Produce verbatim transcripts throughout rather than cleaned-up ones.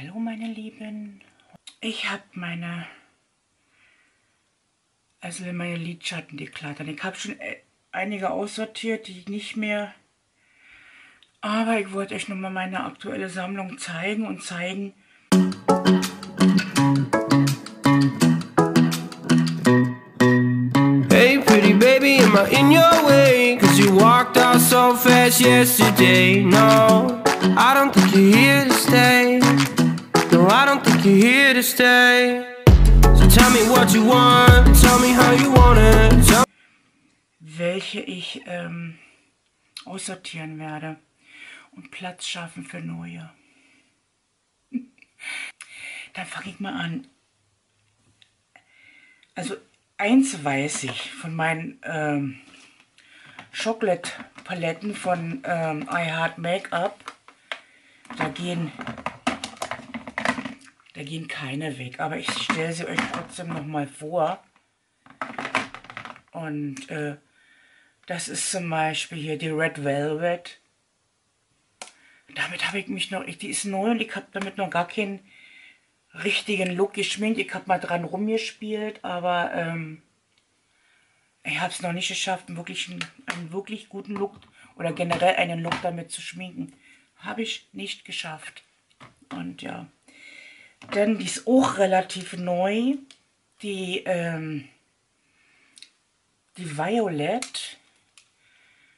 Hallo meine Lieben, ich habe meine, also meine Lidschatten deklariert. Ich habe schon einige aussortiert, die nicht mehr, aber ich wollte euch nochmal meine aktuelle Sammlung zeigen und zeigen, hey pretty baby, am I in your way? Cause you walked out so fast yesterday. No, I don't think you're here to stay. No, I don't think you're here to stay. So tell me what you want, tell me how you want it. Welche ich ähm, aussortieren werde und Platz schaffen für neue. Dann fange ich mal an. Also eins weiß ich von meinen ähm, Chocolate-Paletten von ähm, I Heart Makeup. Da gehen... Da gehen keine weg, aber ich stelle sie euch trotzdem nochmal vor. Und äh, das ist zum Beispiel hier die Red Velvet. Damit habe ich mich noch, ich, die ist neu und ich habe damit noch gar keinen richtigen Look geschminkt. Ich habe mal dran rumgespielt, aber ähm, ich habe es noch nicht geschafft, einen wirklich, einen wirklich guten Look oder generell einen Look damit zu schminken. Habe ich nicht geschafft. Und ja. Denn die ist auch relativ neu, die, ähm, die Violet.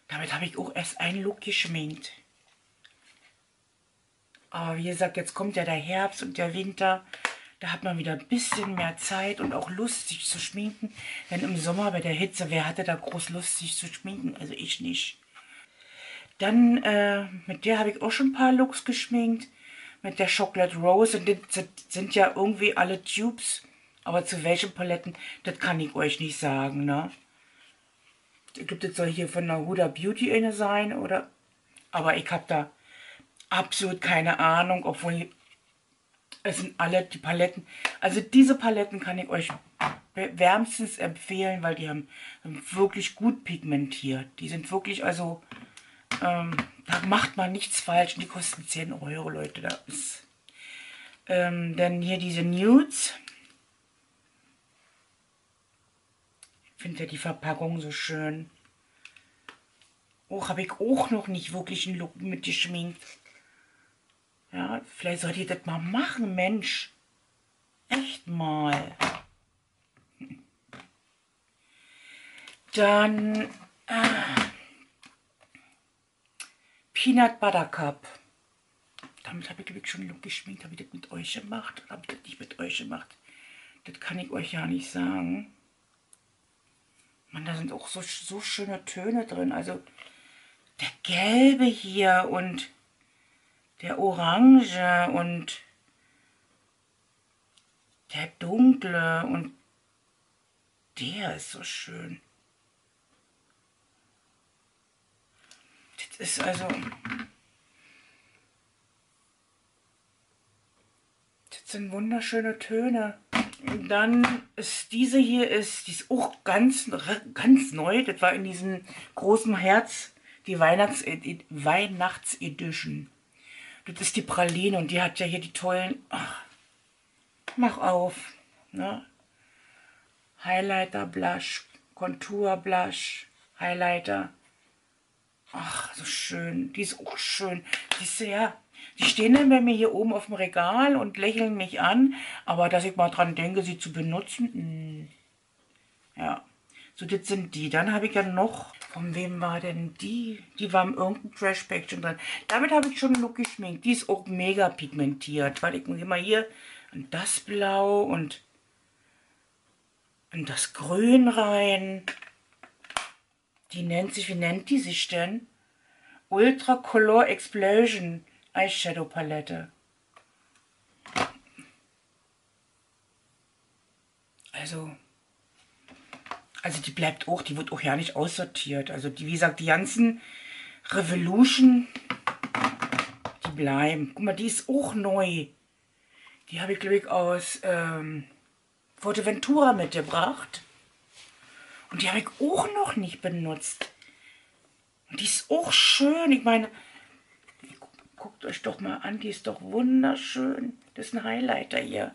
Damit habe ich auch erst einen Look geschminkt. Aber wie gesagt, jetzt kommt ja der Herbst und der Winter. Da hat man wieder ein bisschen mehr Zeit und auch Lust, sich zu schminken. Denn im Sommer bei der Hitze, wer hatte da groß Lust, sich zu schminken? Also ich nicht. Dann, äh, mit der habe ich auch schon ein paar Looks geschminkt. Mit der Chocolate Rose, und das sind ja irgendwie alle Tubes, aber zu welchen Paletten, das kann ich euch nicht sagen, ne? Ich glaube, das soll hier von der Huda Beauty eine sein, oder? Aber ich habe da absolut keine Ahnung, obwohl es sind alle die Paletten. Also diese Paletten kann ich euch wärmstens empfehlen, weil die haben wirklich gut pigmentiert. Die sind wirklich, also... Ähm, da macht man nichts falsch. Die kosten zehn Euro, Leute. Da ist. Ähm, dann hier diese Nudes. Ich finde ja die Verpackung so schön. Oh, habe ich auch noch nicht wirklich einen Look mitgeschminkt. Ja, vielleicht sollt ihr das mal machen, Mensch. Echt mal. Dann... Äh, Peanut Butter Cup. Damit habe ich, glaube ich, schon einen Look geschminkt. Habe ich das mit euch gemacht? Habe ich das nicht mit euch gemacht? Das kann ich euch ja nicht sagen. Mann, da sind auch so, so schöne Töne drin. Also der Gelbe hier und der Orange und der Dunkle und der ist so schön. Ist also, das sind wunderschöne Töne. Und dann ist diese hier, ist, die ist auch ganz, ganz neu. Das war in diesem großen Herz die Weihnachts Weihnachtsedition. Das ist die Praline und die hat ja hier die tollen, ach, mach auf, ne? Highlighter, Blush, Kontur, Blush, Highlighter. Ach, so schön. Die ist auch schön. Die ist ja, die stehen dann bei mir hier oben auf dem Regal und lächeln mich an. Aber dass ich mal dran denke, sie zu benutzen, mh. Ja. So, das sind die. Dann habe ich ja noch... Von wem war denn die? Die war in irgendeinem Trash-Pack schon dran. Damit habe ich schon einen Look geschminkt. Die ist auch mega pigmentiert. Weil ich immer hier... Und das Blau und... Und das Grün rein... Die nennt sich, wie nennt die sich denn? Ultra Color Explosion Eyeshadow Palette. Also, also die bleibt auch, die wird auch ja nicht aussortiert. Also die, wie gesagt, die ganzen Revolution, die bleiben. Guck mal, die ist auch neu. Die habe ich, glaube ich, aus ähm, Fuerteventura mitgebracht. Und die habe ich auch noch nicht benutzt. Und die ist auch schön. Ich meine, Guckt euch doch mal an, die ist doch wunderschön. Das ist ein Highlighter hier.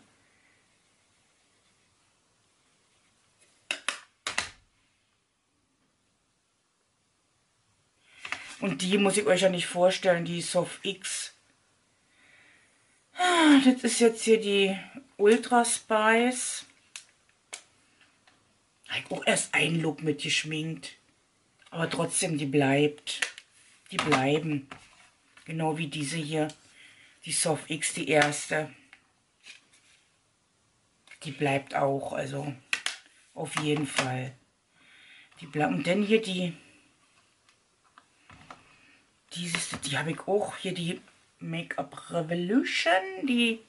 Und die muss ich euch ja nicht vorstellen, die Soft X. Das ist jetzt hier die Ultra Spice. Ich habe auch erst einen Look mitgeschminkt. Aber trotzdem, die bleibt. Die bleiben. Genau wie diese hier. Die Soft X, die erste. Die bleibt auch. Also auf jeden Fall. Die bleibt. Und dann hier die. Dieses, die habe ich auch hier, die Make-up Revolution, die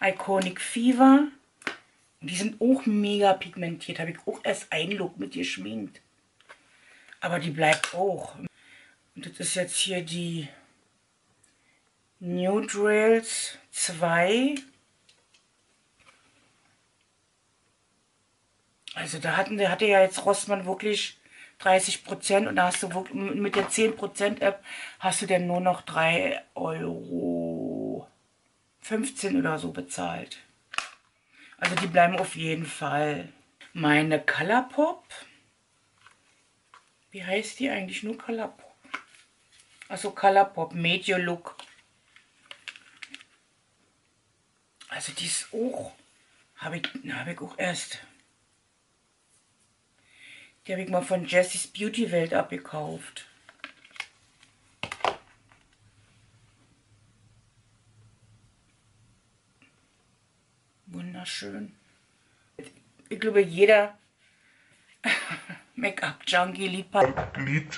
Iconic Fever. Und die sind auch mega pigmentiert. Habe ich auch erst einen Look mit geschminkt. Aber die bleibt auch. Und das ist jetzt hier die Nude Rails zwei. Also da, hatten, da hatte ja jetzt Rossmann wirklich dreißig Prozent und da hast du mit der zehn Prozent App hast du dann nur noch drei Euro fünfzehn oder so bezahlt. Also die bleiben auf jeden Fall. Meine Colourpop. Wie heißt die eigentlich? Nur Colourpop. Also Colourpop Medio Look. Also die ist auch, habe ich, hab ich auch erst. Die habe ich mal von Jessie's Beauty Welt abgekauft. Wunderschön. Ich glaube, jeder Make-up-Junkie Lidpaletten.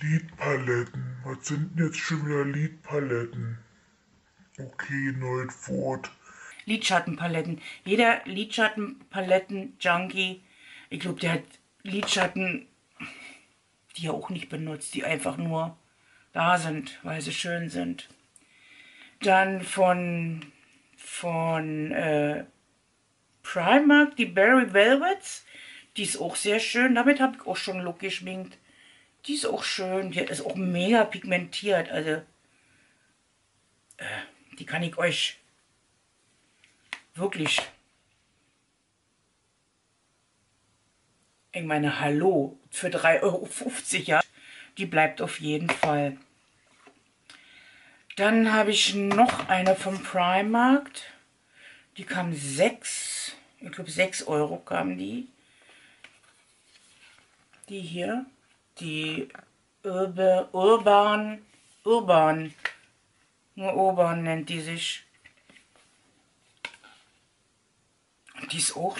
Lidpaletten. Was sind denn jetzt schon wieder Lidpaletten? Okay, neues Wort. Lidschattenpaletten. Jeder Lidschattenpaletten-Junkie, ich glaube, der hat Lidschatten, die er auch nicht benutzt, die einfach nur da sind, weil sie schön sind. Dann von, von äh, Primark, die Berry Velvets, die ist auch sehr schön. Damit habe ich auch schon einen Look geschminkt. Die ist auch schön, die ist auch mega pigmentiert. Also, äh, die kann ich euch... Wirklich. Ich meine, hallo, für drei Euro fünfzig, ja. Die bleibt auf jeden Fall. Dann habe ich noch eine vom Primark. Die kam sechs, ich glaube sechs Euro kam die. Die hier. Die Urbe, Urban, Urban, nur Urban nennt die sich. Die ist auch,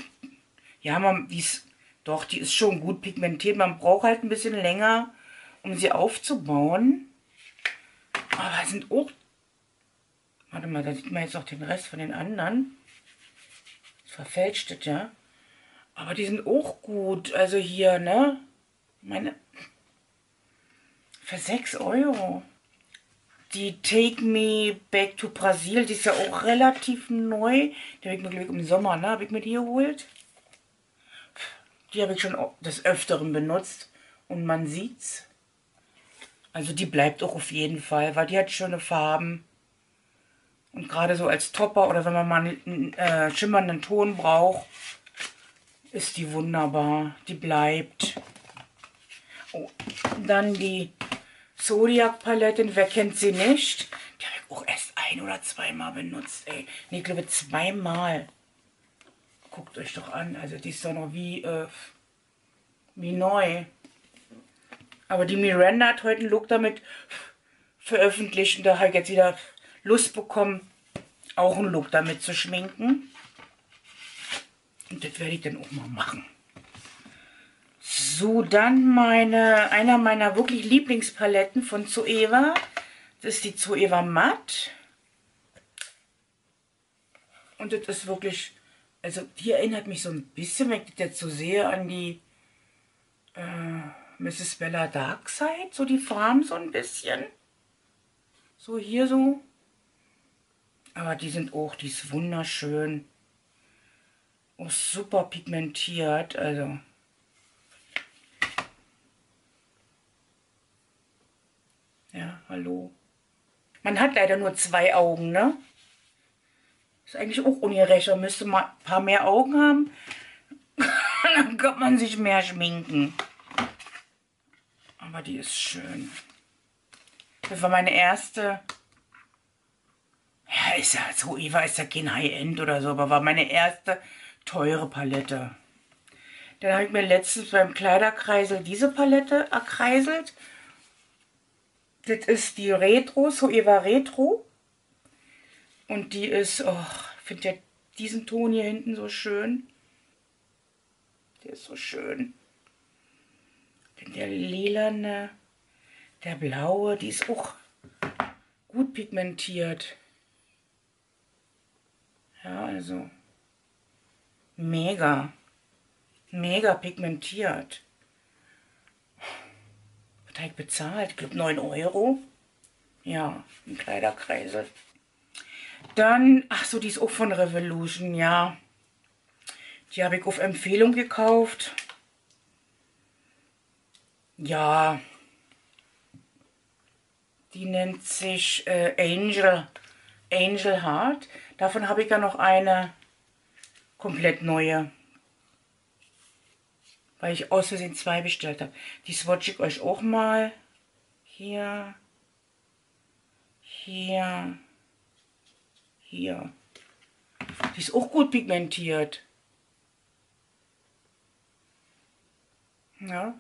ja, man, die ist, doch, die ist schon gut pigmentiert. Man braucht halt ein bisschen länger, um sie aufzubauen. Aber sind auch, warte mal, da sieht man jetzt auch den Rest von den anderen. Das verfälscht das, ja. Aber die sind auch gut, also hier, ne? Meine, für sechs Euro. Die Take Me Back to Brasil, die ist ja auch relativ neu. Die habe ich mir, glaube ich, im Sommer, ne, habe ich mir die geholt. Die habe ich schon des Öfteren benutzt und man sieht's. Also die bleibt auch auf jeden Fall, weil die hat schöne Farben. Und gerade so als Topper oder wenn man mal einen äh, schimmernden Ton braucht, ist die wunderbar. Die bleibt. Oh, dann die Zodiac-Paletten, wer kennt sie nicht? Die habe ich auch erst ein- oder zweimal benutzt, ey. Nee, ich glaube zweimal. Guckt euch doch an, also die ist doch noch wie, äh, wie neu. Aber die Miranda hat heute einen Look damit veröffentlicht und da habe ich jetzt wieder Lust bekommen, auch einen Look damit zu schminken. Und das werde ich dann auch mal machen. So, dann meine, einer meiner wirklich Lieblingspaletten von Zoeva. Das ist die Zoeva Matt. Und das ist wirklich, also die erinnert mich so ein bisschen, wenn ich das jetzt so sehe, an die äh, Missus Bella Darkside. So die Farben so ein bisschen. So hier so. Aber die sind auch, die ist wunderschön. Auch super pigmentiert, also... Hallo. Man hat leider nur zwei Augen, ne? Ist eigentlich auch ungerecht. Man müsste mal ein paar mehr Augen haben. Dann kann man sich mehr schminken. Aber die ist schön. Das war meine erste... Ja, ist ja so, Eva ist ja kein High-End oder so, aber war meine erste teure Palette. Dann habe ich mir letztens beim Kleiderkreisel diese Palette erkreiselt. Das ist die Retro, Zoeva Retro. Und die ist, oh, ich finde ja diesen Ton hier hinten so schön. Der ist so schön. Der lilane, der blaue, die ist auch gut pigmentiert. Ja, also mega, mega pigmentiert. Was habe ich bezahlt? Ich glaube neun Euro. Ja, ein Kleiderkreisel. Dann, ach so, die ist auch von Revolution, ja. Die habe ich auf Empfehlung gekauft. Ja, die nennt sich äh, Angel, Angel Heart. Davon habe ich ja noch eine komplett neue, weil ich aus Versehen zwei bestellt habe. Die swatche ich euch auch mal. Hier, hier, hier. Die ist auch gut pigmentiert. Ja.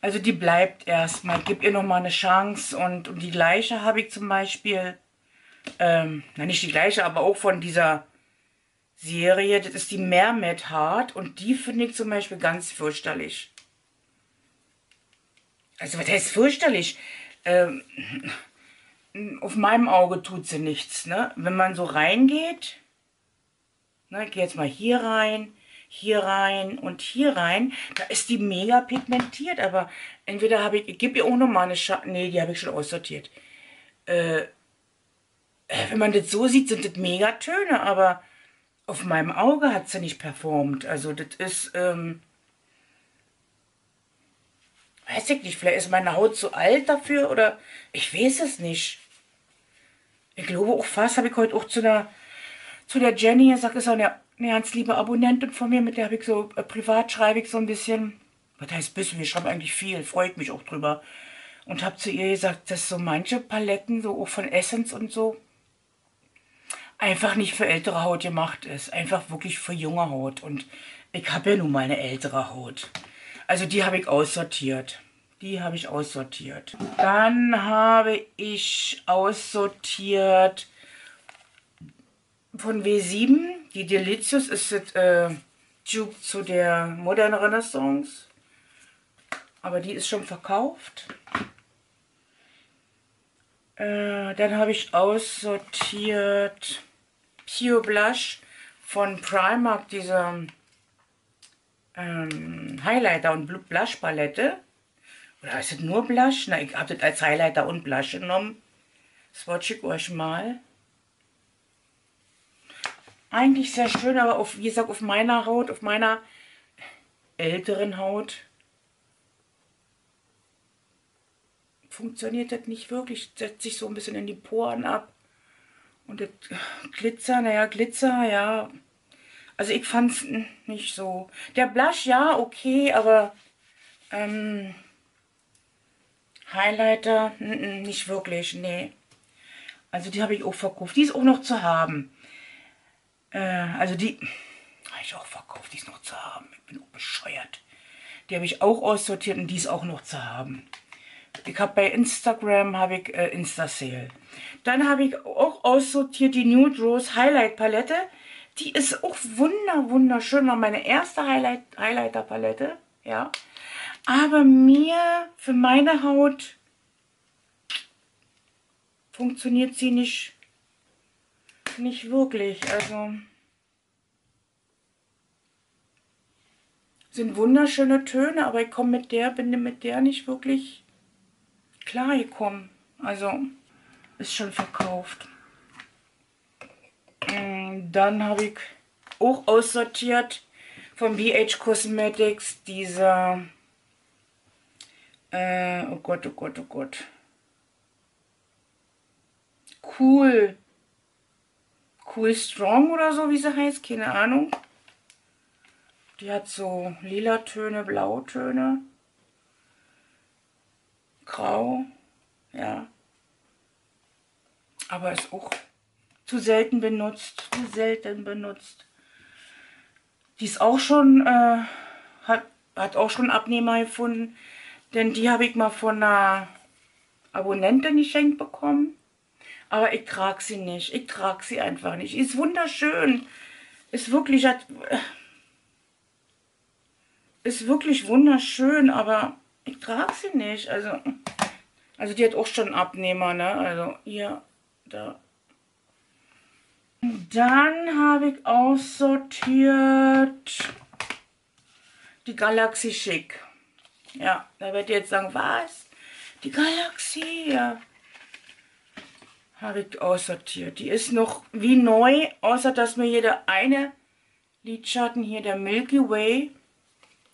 Also die bleibt erstmal. Ich gebe ihr nochmal eine Chance. Und, und die gleiche habe ich zum Beispiel, ähm, na nicht die gleiche, aber auch von dieser Serie. Das ist die Mermaid Heart. Und die finde ich zum Beispiel ganz fürchterlich. Also was heißt fürchterlich? Ähm, auf meinem Auge tut sie nichts. Ne? Wenn man so reingeht, ne, ich gehe jetzt mal hier rein. Hier rein und hier rein, da ist die mega pigmentiert, aber entweder habe ich, ich gebe ihr auch nochmal eine Schatten, nee, die habe ich schon aussortiert. Äh, wenn man das so sieht, sind das mega Töne, aber auf meinem Auge hat sie nicht performt, also das ist, ähm, weiß ich nicht, vielleicht ist meine Haut zu alt dafür oder, ich weiß es nicht. Ich glaube auch fast, habe ich heute auch zu der, zu der Jenny gesagt, ist auch eine, eine ganz liebe Abonnentin von mir, mit der habe ich so, äh, privat schreibe ich so ein bisschen, was heißt bisschen, ich schreibe eigentlich viel, freue ich mich auch drüber. Und habe zu ihr gesagt, dass so manche Paletten, so auch von Essence und so, einfach nicht für ältere Haut gemacht ist, einfach wirklich für junge Haut. Und ich habe ja nun mal eine ältere Haut. Also die habe ich aussortiert. Die habe ich aussortiert. Dann habe ich aussortiert von W sieben. Die Delicious ist das äh, Dupe zu der modernen Renaissance. Aber die ist schon verkauft. Äh, dann habe ich aussortiert Pure Blush von Primark, diese ähm, Highlighter- und Blush-Palette. Oder ist das nur Blush? Na, ich habe das als Highlighter und Blush genommen. Swatche ich euch mal. Eigentlich sehr schön, aber auf, wie gesagt, auf meiner Haut, auf meiner älteren Haut funktioniert das nicht wirklich. Setzt sich so ein bisschen in die Poren ab. Und das Glitzer, naja, Glitzer, ja. Also ich fand es nicht so. Der Blush, ja, okay, aber ähm, Highlighter, n -n, nicht wirklich, nee. Also die habe ich auch verkauft. Die ist auch noch zu haben. Also die habe ich auch verkauft, die ist noch zu haben. Ich bin auch bescheuert. Die habe ich auch aussortiert und die ist auch noch zu haben. Ich habe bei Instagram, habe ich äh, Insta-Sale. Dann habe ich auch aussortiert die Nude Rose Highlight Palette. Die ist auch wunder, wunderschön, war meine erste Highlight, Highlighter Palette. Ja. Aber mir, für meine Haut, funktioniert sie nicht. Nicht wirklich, also sind wunderschöne Töne, aber ich komme mit der, bin mit der nicht wirklich klar gekommen. Also ist schon verkauft. Dann habe ich auch aussortiert von B H Cosmetics dieser, äh, oh Gott, oh Gott, oh Gott. Cool. Cool Strong oder so, wie sie heißt. Keine Ahnung. Die hat so lila Töne, blaue Töne. Grau. Ja. Aber ist auch zu selten benutzt. Zu selten benutzt. Die ist auch schon, äh, hat, hat auch schon Abnehmer gefunden. Denn die habe ich mal von einer Abonnentin geschenkt bekommen. Aber ich trage sie nicht. Ich trage sie einfach nicht. Ist wunderschön. Ist wirklich, hat, ist wirklich wunderschön, aber ich trage sie nicht. Also, also die hat auch schon Abnehmer, ne? Also hier, da. Dann habe ich aussortiert die Galaxy Chic. Ja, da werdet ihr jetzt sagen, was? Die Galaxy, ja. Habe ich aussortiert. Die ist noch wie neu, außer dass mir hier der eine Lidschatten hier, der Milky Way,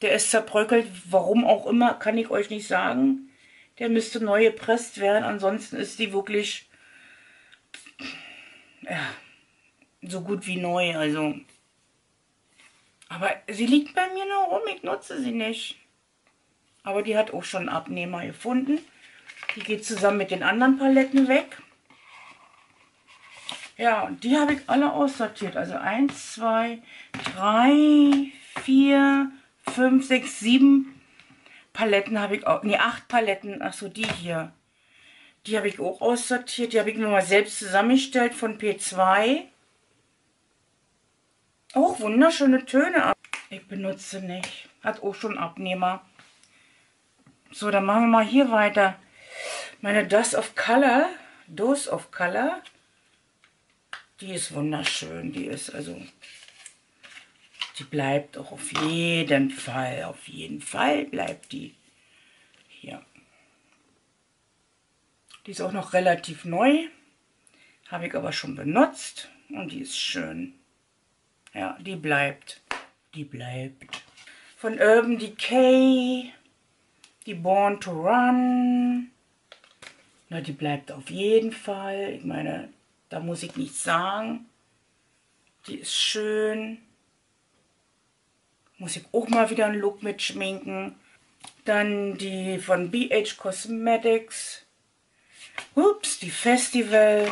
der ist zerbröckelt, warum auch immer, kann ich euch nicht sagen. Der müsste neu gepresst werden, ansonsten ist die wirklich ja, so gut wie neu, also. Aber sie liegt bei mir noch rum, ich nutze sie nicht. Aber die hat auch schon Abnehmer gefunden. Die geht zusammen mit den anderen Paletten weg. Ja, und die habe ich alle aussortiert. Also eins, zwei, drei, vier, fünf, sechs, sieben Paletten habe ich auch. Ne, acht Paletten. Achso, die hier. Die habe ich auch aussortiert. Die habe ich mir mal selbst zusammengestellt von P zwei. Auch wunderschöne Töne. Ich benutze nicht. Hat auch schon Abnehmer. So, dann machen wir mal hier weiter. Meine Dose of Color. Dose of Color. Die ist wunderschön. Die ist also... Die bleibt auch auf jeden Fall. Auf jeden Fall bleibt die. Hier. Die ist auch noch relativ neu. Habe ich aber schon benutzt. Und die ist schön. Ja, die bleibt. Die bleibt. Von Urban Decay. Die Born to Run. Na, die bleibt auf jeden Fall. Ich meine... Da muss ich nichts sagen. Die ist schön. Muss ich auch mal wieder einen Look mitschminken. Dann die von B H Cosmetics. Ups, die Festival.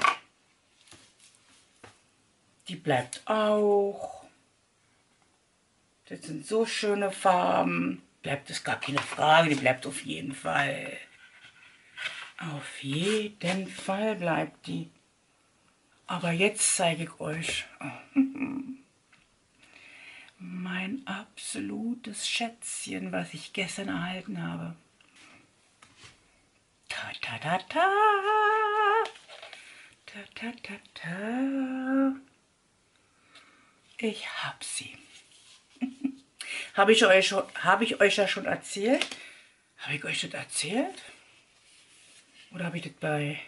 Die bleibt auch. Das sind so schöne Farben. Bleibt es gar keine Frage. Die bleibt auf jeden Fall. Auf jeden Fall bleibt die. Aber jetzt zeige ich euch oh, mein absolutes Schätzchen, was ich gestern erhalten habe. Ta ta ta ta. Ta ta ta ta. Ich hab sie. Habe ich euch schon, habe ich euch ja schon erzählt? Habe ich euch das erzählt? Oder habe ich das bei...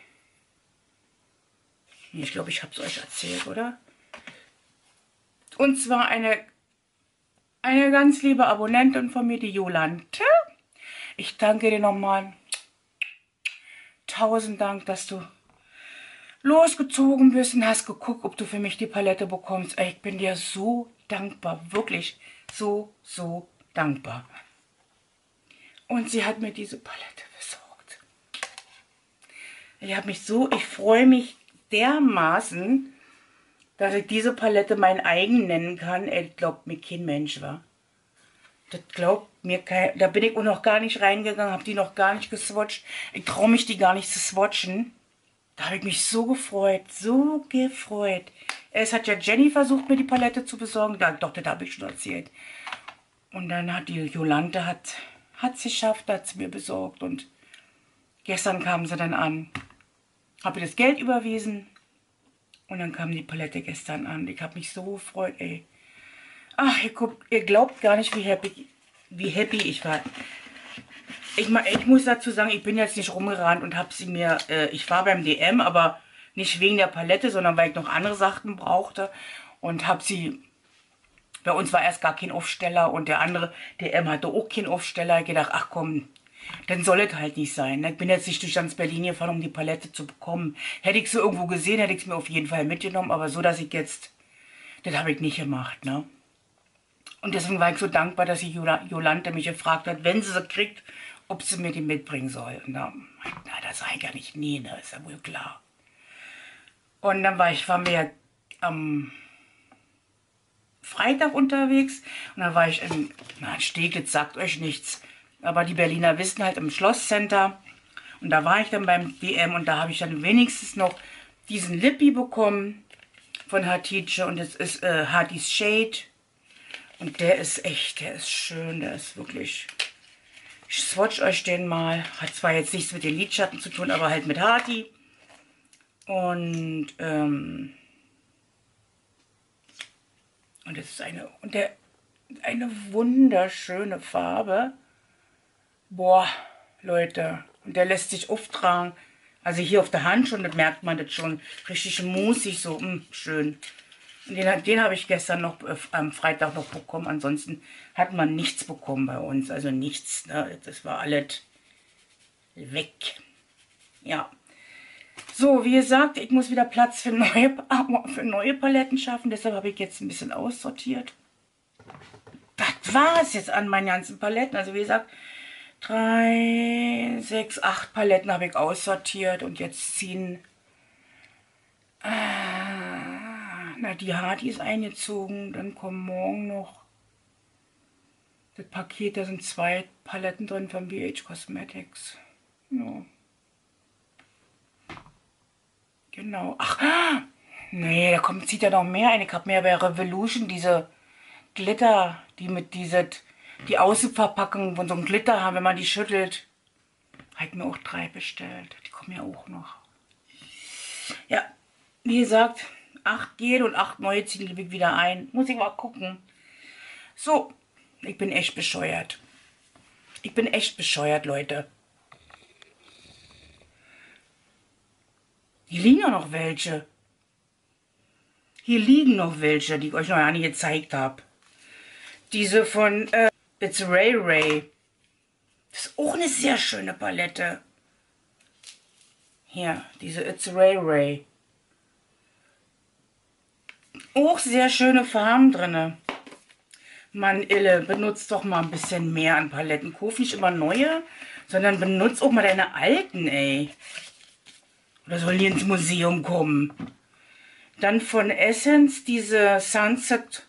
Ich glaube, ich habe es euch erzählt, oder? Und zwar eine, eine ganz liebe Abonnentin von mir, die Jolante. Ich danke dir nochmal. Tausend Dank, dass du losgezogen bist und hast geguckt, ob du für mich die Palette bekommst. Ich bin dir so dankbar, wirklich so, so dankbar. Und sie hat mir diese Palette besorgt. Ich habe mich so, ich freue mich dermaßen, dass ich diese Palette mein eigen nennen kann. Ey, das glaubt mir kein Mensch, wa? Das glaubt mir kein... Da bin ich auch noch gar nicht reingegangen, habe die noch gar nicht geswatcht. Ich traue mich, die gar nicht zu swatchen. Da habe ich mich so gefreut, so gefreut. Es hat ja Jenny versucht, mir die Palette zu besorgen. Da, doch, das habe ich schon erzählt. Und dann hat die Jolante, hat es geschafft, hat sie mir besorgt. Und gestern kam sie dann an. Habe das Geld überwiesen und dann kam die Palette gestern an. Ich habe mich so gefreut, ey. Ach, ihr, guckt, ihr glaubt gar nicht, wie happy, wie happy ich war. Ich, ich muss dazu sagen, ich bin jetzt nicht rumgerannt und habe sie mir... Äh, ich war beim D M, aber nicht wegen der Palette, sondern weil ich noch andere Sachen brauchte. Und habe sie... Bei uns war erst gar kein Aufsteller und der andere D M hatte auch keinen Aufsteller. Ich dachte, ach komm, dann soll es halt nicht sein. Ich bin jetzt nicht durch ganz Berlin gefahren, um die Palette zu bekommen. Hätte ich sie irgendwo gesehen, hätte ich es mir auf jeden Fall mitgenommen, aber so, dass ich jetzt, das habe ich nicht gemacht, ne? Und deswegen war ich so dankbar, dass die Jolante mich gefragt hat, wenn sie sie kriegt, ob sie mir die mitbringen soll. Und dann, na, das sage ich ja nicht, nee, ne, ist ja wohl klar. Und dann war ich, war mir am Freitag unterwegs und dann war ich in, na, Steglitz sagt euch nichts, aber die Berliner wissen halt, im Schlosscenter. Und da war ich dann beim D M und da habe ich dann wenigstens noch diesen Lippi bekommen von Hatice und das ist äh, Hatice Shade. Und der ist echt, der ist schön, der ist wirklich... Ich swatch euch den mal. Hat zwar jetzt nichts mit den Lidschatten zu tun, aber halt mit Hati. Und, ähm... Und das ist eine... Und der... Eine wunderschöne Farbe. Boah, Leute. Und der lässt sich auftragen. Also hier auf der Hand schon, das merkt man das schon. Richtig moosig, so, mh, schön. Den, den habe ich gestern noch, äh, am Freitag noch bekommen. Ansonsten hat man nichts bekommen bei uns. Also nichts. Ne? Das war alles weg. Ja. So, wie gesagt, ich muss wieder Platz für neue, für neue Paletten schaffen. Deshalb habe ich jetzt ein bisschen aussortiert. Das war es jetzt an meinen ganzen Paletten. Also wie gesagt, drei, sechs, acht Paletten habe ich aussortiert. Und jetzt ziehen... Äh, Na, die Hati ist eingezogen, dann kommen morgen noch das Paket, da sind zwei Paletten drin von B H Cosmetics. Ja. Genau. Ach, ah, nee, da kommt, zieht ja noch mehr ein. Ich habe mir bei Revolution diese Glitter, die mit diese, die Außenverpackung von so einem Glitter haben, wenn man die schüttelt. Hat mir auch drei bestellt. Die kommen ja auch noch. Ja, wie gesagt... acht gehen und acht neue ziehen ich wieder ein. Muss ich mal gucken. So, ich bin echt bescheuert. Ich bin echt bescheuert, Leute. Hier liegen ja noch welche. Hier liegen noch welche, die ich euch noch gar nicht gezeigt habe. Diese von äh, It's Rae Rae. Das ist auch eine sehr schöne Palette. Hier, diese It's Rae Rae. Auch sehr schöne Farben drin. Mann, Ille, benutzt doch mal ein bisschen mehr an Paletten. Kauf nicht immer neue, sondern benutzt auch mal deine alten, ey. Oder sollen die ins Museum kommen? Dann von Essence diese Sunset,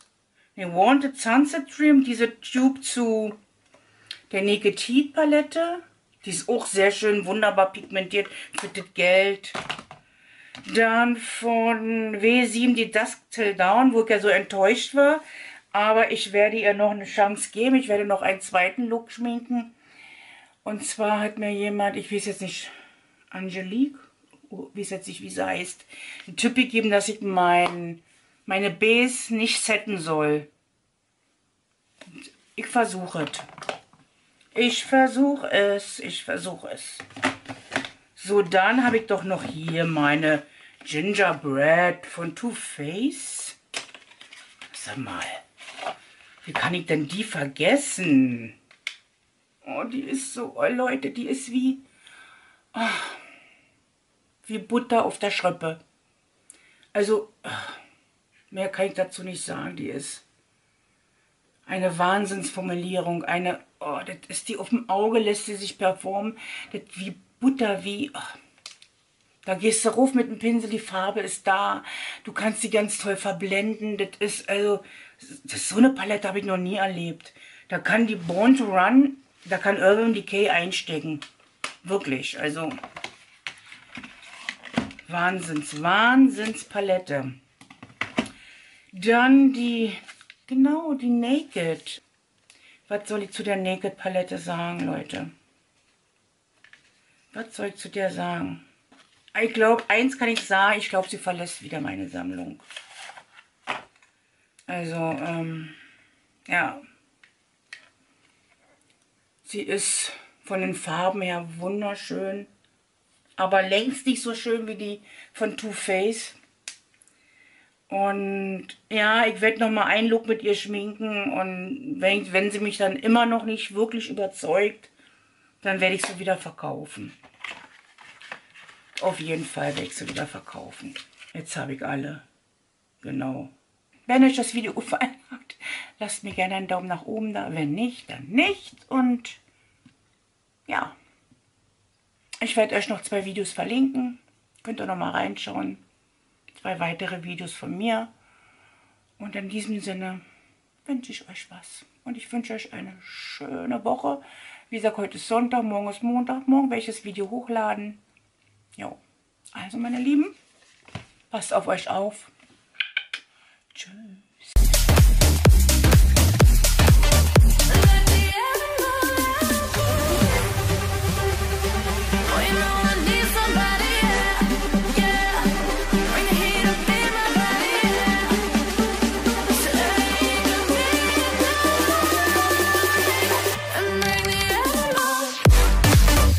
ne, Wanted Sunset Dream, diese Tube zu der Naked Heat Palette. Die ist auch sehr schön, wunderbar pigmentiert für das Geld. Dann von W sieben die Dusk Till Dawn, wo ich ja so enttäuscht war. Aber ich werde ihr noch eine Chance geben. Ich werde noch einen zweiten Look schminken. Und zwar hat mir jemand, ich weiß jetzt nicht, Angelique, wie es jetzt nicht, wie sie heißt, einen Tipp gegeben, dass ich mein, meine Base nicht setten soll. Und ich versuche es. Ich versuche es. Ich versuche es. So, dann habe ich doch noch hier meine Gingerbread von Too Faced. Sag mal, wie kann ich denn die vergessen? Oh, die ist so, oh Leute, die ist wie, oh, wie Butter auf der Schrippe. Also, mehr kann ich dazu nicht sagen. Die ist eine Wahnsinnsformulierung. Eine, oh, das ist die auf dem Auge, lässt sie sich performen. Das wie Butter wie, oh. Da gehst du rauf mit dem Pinsel, die Farbe ist da, du kannst die ganz toll verblenden, das ist, also, das ist so eine Palette habe ich noch nie erlebt. Da kann die Born to Run, da kann Urban Decay einstecken, wirklich, also, Wahnsinns, Wahnsinns Palette. Dann die, genau, die Naked. Was soll ich zu der Naked Palette sagen, Leute? Was soll ich zu der sagen? Ich glaube, eins kann ich sagen, ich glaube, sie verlässt wieder meine Sammlung. Also, ähm, ja. Sie ist von den Farben her wunderschön, aber längst nicht so schön wie die von Too Faced. Und ja, ich werde nochmal einen Look mit ihr schminken und wenn, wenn sie mich dann immer noch nicht wirklich überzeugt, Dann werde ich sie wieder verkaufen. Auf jeden Fall werde ich sie wieder verkaufen. Jetzt habe ich alle. Genau. Wenn euch das Video gefallen hat, lasst mir gerne einen Daumen nach oben da. Wenn nicht, dann nicht. Und ja, ich werde euch noch zwei Videos verlinken. Könnt ihr noch mal reinschauen. Zwei weitere Videos von mir. Und in diesem Sinne wünsche ich euch was. Und ich wünsche euch eine schöne Woche. Wie gesagt, heute ist Sonntag, morgen ist Montag. Morgen werde ich das Video hochladen. Jo. Also meine Lieben, passt auf euch auf. Tschüss.